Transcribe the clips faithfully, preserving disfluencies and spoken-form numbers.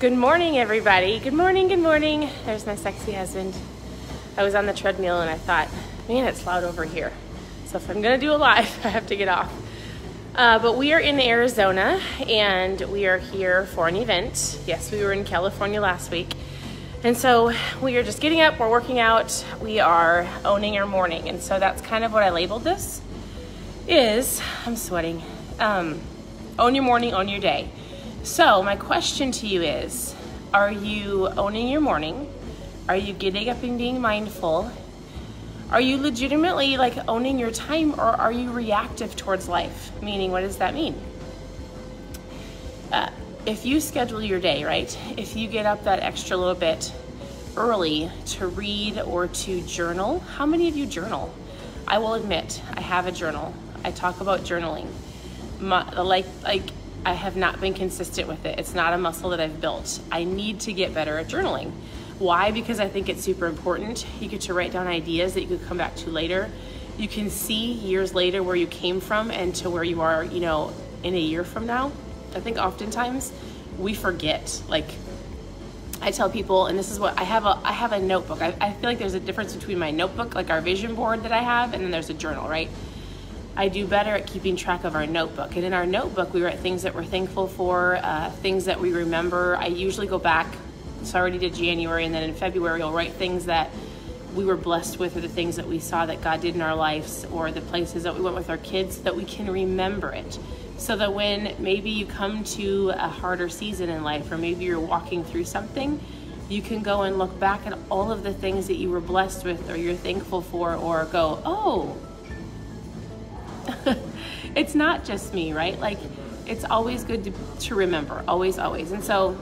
Good morning, everybody. Good morning, good morning. There's my sexy husband. I was on the treadmill and I thought, man, it's loud over here. So if I'm gonna do a live, I have to get off. Uh, but we are in Arizona and we are here for an event. Yes, we were in California last week. And so we are just getting up, we're working out, we are owning our morning. And so that's kind of what I labeled this is, I'm sweating, um, own your morning, own your day. So my question to you is, are you owning your morning? Are you getting up and being mindful? Are you legitimately like owning your time, or are you reactive towards life? Meaning, what does that mean? Uh, if you schedule your day, right? If you get up that extra little bit early to read or to journal, how many of you journal? I will admit, I have a journal. I talk about journaling. My, like, like I have not been consistent with it. It's not a muscle that I've built. I need to get better at journaling. Why? Because I think it's super important. You get to write down ideas that you could come back to later. You can see years later where you came from and to where you are, you know, in a year from now. I think oftentimes we forget. Like I tell people, and this is what I have a I have a notebook. I, I feel like there's a difference between my notebook, like our vision board that I have, and then there's a journal, right? I do better at keeping track of our notebook. And in our notebook, we write things that we're thankful for, uh, things that we remember. I usually go back. So I already did January, and then in February I'll write things that we were blessed with, or the things that we saw that God did in our lives, or the places that we went with our kids, so that we can remember it. So that when maybe you come to a harder season in life, or maybe you're walking through something, you can go and look back at all of the things that you were blessed with, or you're thankful for, or go, oh, it's not just me, right? Like, it's always good to, to remember, always, always. And so,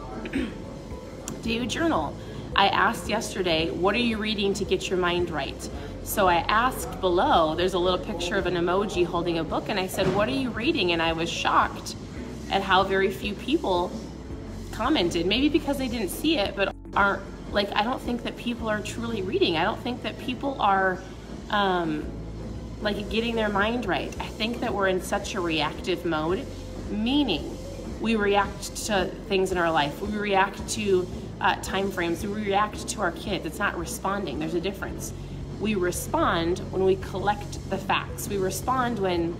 do you journal? I asked yesterday, what are you reading to get your mind right? So I asked below, there's a little picture of an emoji holding a book, and I said, what are you reading? And I was shocked at how very few people commented, maybe because they didn't see it, but aren't, like, I don't think that people are truly reading. I don't think that people are um, like getting their mind right. I think that we're in such a reactive mode, meaning we react to things in our life. We react to Uh, time frames, we react to our kids. It's not responding. There's a difference. We respond when we collect the facts. We respond when,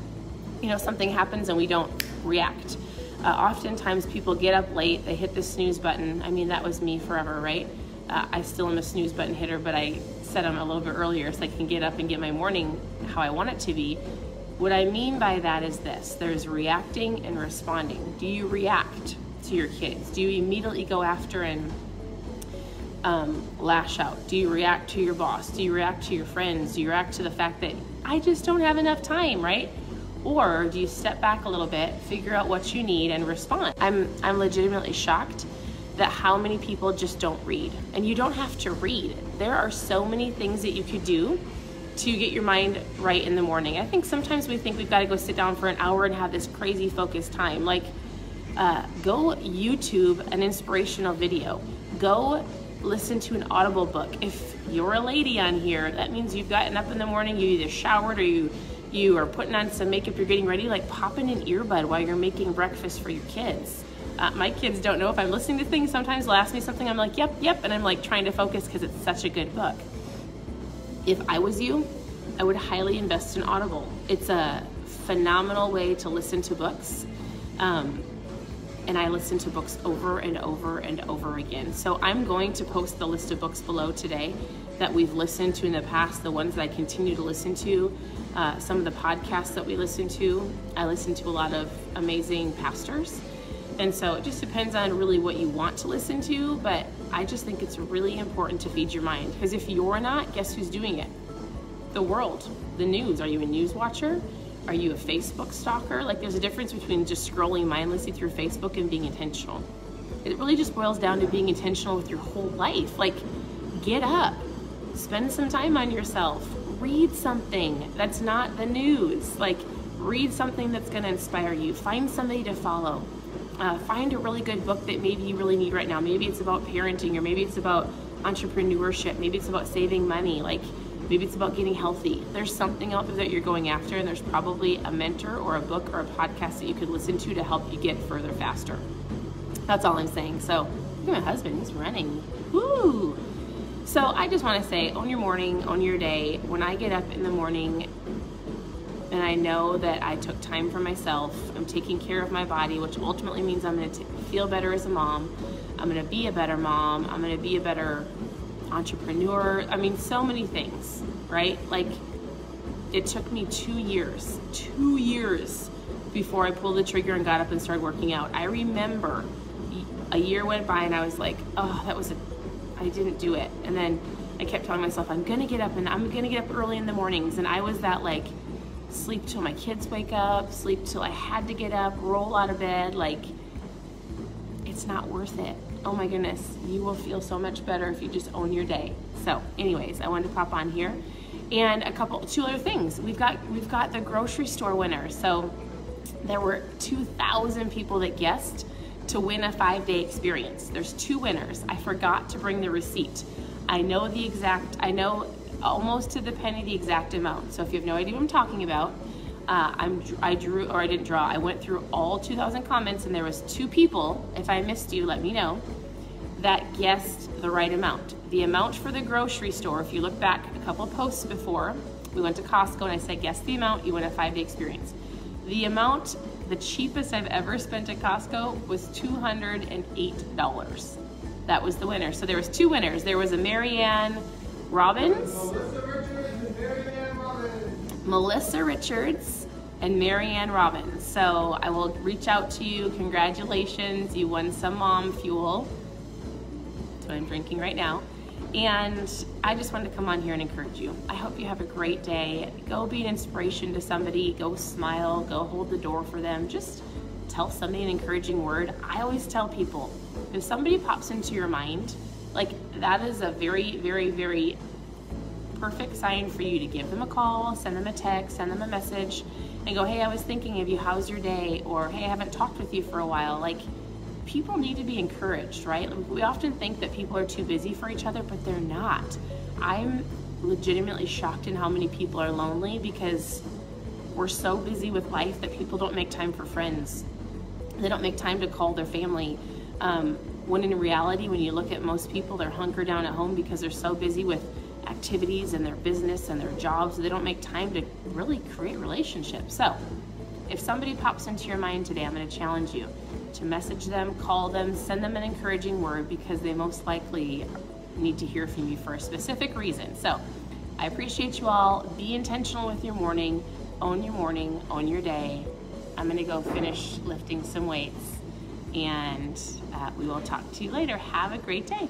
you know, something happens and we don't react. Uh, oftentimes people get up late, they hit the snooze button. I mean, that was me forever, right? Uh, I still am a snooze button hitter, but I set them a little bit earlier so I can get up and get my morning how I want it to be. What I mean by that is this: there's reacting and responding. Do you react to your kids? Do you immediately go after and Um, lash out? Do you react to your boss? Do you react to your friends? Do you react to the fact that I just don't have enough time, right? Or do you step back a little bit, figure out what you need, and respond? I'm, I'm legitimately shocked that how many people just don't read. And you don't have to read. There are so many things that you could do to get your mind right in the morning. I think sometimes we think we've got to go sit down for an hour and have this crazy focused time. Like, uh, go YouTube an inspirational video. Go listen to an Audible book. If you're a lady on here, that means you've gotten up in the morning, you either showered or you you are putting on some makeup, you're getting ready. Like, pop in an earbud while you're making breakfast for your kids. Uh, my kids don't know if I'm listening to things. Sometimes they'll ask me something, I'm like, yep, yep, and I'm like trying to focus because it's such a good book. If I was you, I would highly invest in Audible. It's a phenomenal way to listen to books. Um, and I listen to books over and over and over again. So I'm going to post the list of books below today that we've listened to in the past, the ones that I continue to listen to, uh, some of the podcasts that we listen to. I listen to a lot of amazing pastors. And so it just depends on really what you want to listen to, but I just think it's really important to feed your mind, because if you're not, guess who's doing it? The world, the news. Are you a news watcher? Are you a Facebook stalker? Like, there's a difference between just scrolling mindlessly through Facebook and being intentional. It really just boils down to being intentional with your whole life. Like, get up, spend some time on yourself, read something that's not the news. Like, read something that's gonna inspire you. Find somebody to follow. Uh, find a really good book that maybe you really need right now. Maybe it's about parenting, or maybe it's about entrepreneurship. Maybe it's about saving money. Like, maybe it's about getting healthy. There's something out there that you're going after, and there's probably a mentor or a book or a podcast that you could listen to to help you get further faster. That's all I'm saying. So Look at my husband, he's running. Woo! So I just want to say, on your morning, on your day, when I get up in the morning and I know that I took time for myself, I'm taking care of my body, which ultimately means I'm going to feel better as a mom, I'm going to be a better mom, I'm going to be a better entrepreneur, I mean so many things, right? Like, it took me two years, two years before I pulled the trigger and got up and started working out. I remember a year went by and I was like, oh, that was a, I didn't do it. And then I kept telling myself, I'm gonna get up and I'm gonna get up early in the mornings. And I was that like, sleep till my kids wake up, sleep till I had to get up, roll out of bed, like, it's not worth it. Oh my goodness, you will feel so much better if you just own your day. So anyways, I wanted to pop on here. And a couple, two other things. We've got, we've got the grocery store winner. So there were two thousand people that guessed to win a five-day experience. There's two winners. I forgot to bring the receipt. I know the exact, I know almost to the penny the exact amount. So if you have no idea what I'm talking about, uh, I'm, I drew, or I didn't draw, I went through all two thousand comments and there was two people, if I missed you, let me know, that guessed the right amount. The amount for the grocery store, if you look back a couple posts before, we went to Costco and I said, guess the amount, you win a five-day experience. The amount, the cheapest I've ever spent at Costco was two hundred eight dollars. That was the winner. So there was two winners. There was a Marianne Robbins, Melissa Richards and Marianne Robbins. Melissa Richards and Marianne Robbins. So I will reach out to you. Congratulations, you won some Mom Fuel. That's what I'm drinking right now. And I just wanted to come on here and encourage you. I hope you have a great day. Go be an inspiration to somebody. Go smile. Go hold the door for them. Just tell somebody an encouraging word. I always tell people, if somebody pops into your mind, like, that is a very, very, very perfect sign for you to give them a call, send them a text, send them a message, and go, hey, I was thinking of you. How's your day? Or, hey, I haven't talked with you for a while. Like, people need to be encouraged, right? We often think that people are too busy for each other, but they're not. I'm legitimately shocked in how many people are lonely because we're so busy with life that people don't make time for friends. They don't make time to call their family. Um, when in reality, when you look at most people, they're hunkered down at home because they're so busy with activities and their business and their jobs. They don't make time to really create relationships. So if somebody pops into your mind today, I'm going to challenge you to message them, call them, send them an encouraging word, because they most likely need to hear from you for a specific reason. So I appreciate you all. Be intentional with your morning, own your morning, own your day. I'm going to go finish lifting some weights, and uh, we will talk to you later. Have a great day.